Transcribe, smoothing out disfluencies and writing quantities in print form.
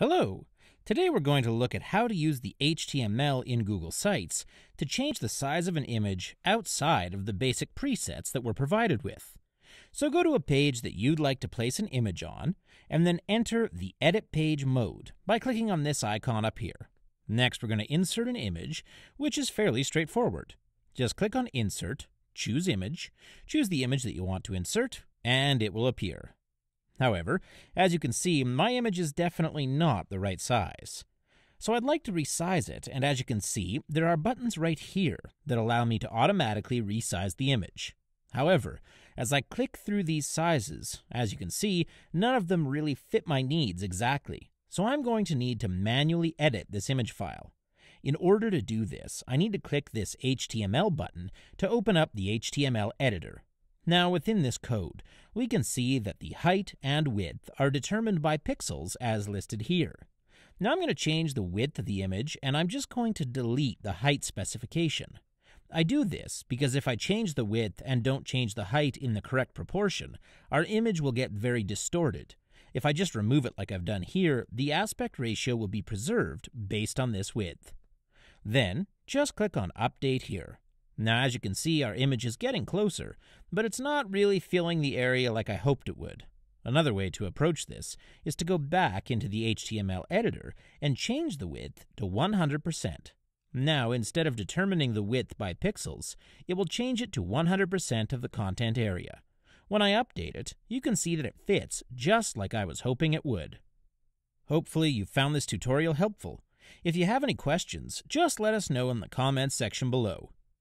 Hello! Today we're going to look at how to use the HTML in Google Sites to change the size of an image outside of the basic presets that we're provided with. So go to a page that you'd like to place an image on, and then enter the Edit Page mode by clicking on this icon up here. Next we're going to insert an image, which is fairly straightforward. Just click on Insert, choose Image, choose the image that you want to insert, and it will appear. However, as you can see, my image is definitely not the right size. So I'd like to resize it, and as you can see, there are buttons right here that allow me to automatically resize the image. However, as I click through these sizes, as you can see, none of them really fit my needs exactly. So I'm going to need to manually edit this image file. In order to do this, I need to click this HTML button to open up the HTML editor. Now within this code, we can see that the height and width are determined by pixels as listed here. Now I'm going to change the width of the image, and I'm just going to delete the height specification. I do this because if I change the width and don't change the height in the correct proportion, our image will get very distorted. If I just remove it like I've done here, the aspect ratio will be preserved based on this width. Then, just click on Update here. Now, as you can see, our image is getting closer, but it's not really filling the area like I hoped it would. Another way to approach this is to go back into the HTML editor and change the width to 100%. Now, instead of determining the width by pixels, it will change it to 100% of the content area. When I update it, you can see that it fits just like I was hoping it would. Hopefully, you found this tutorial helpful. If you have any questions, just let us know in the comments section below.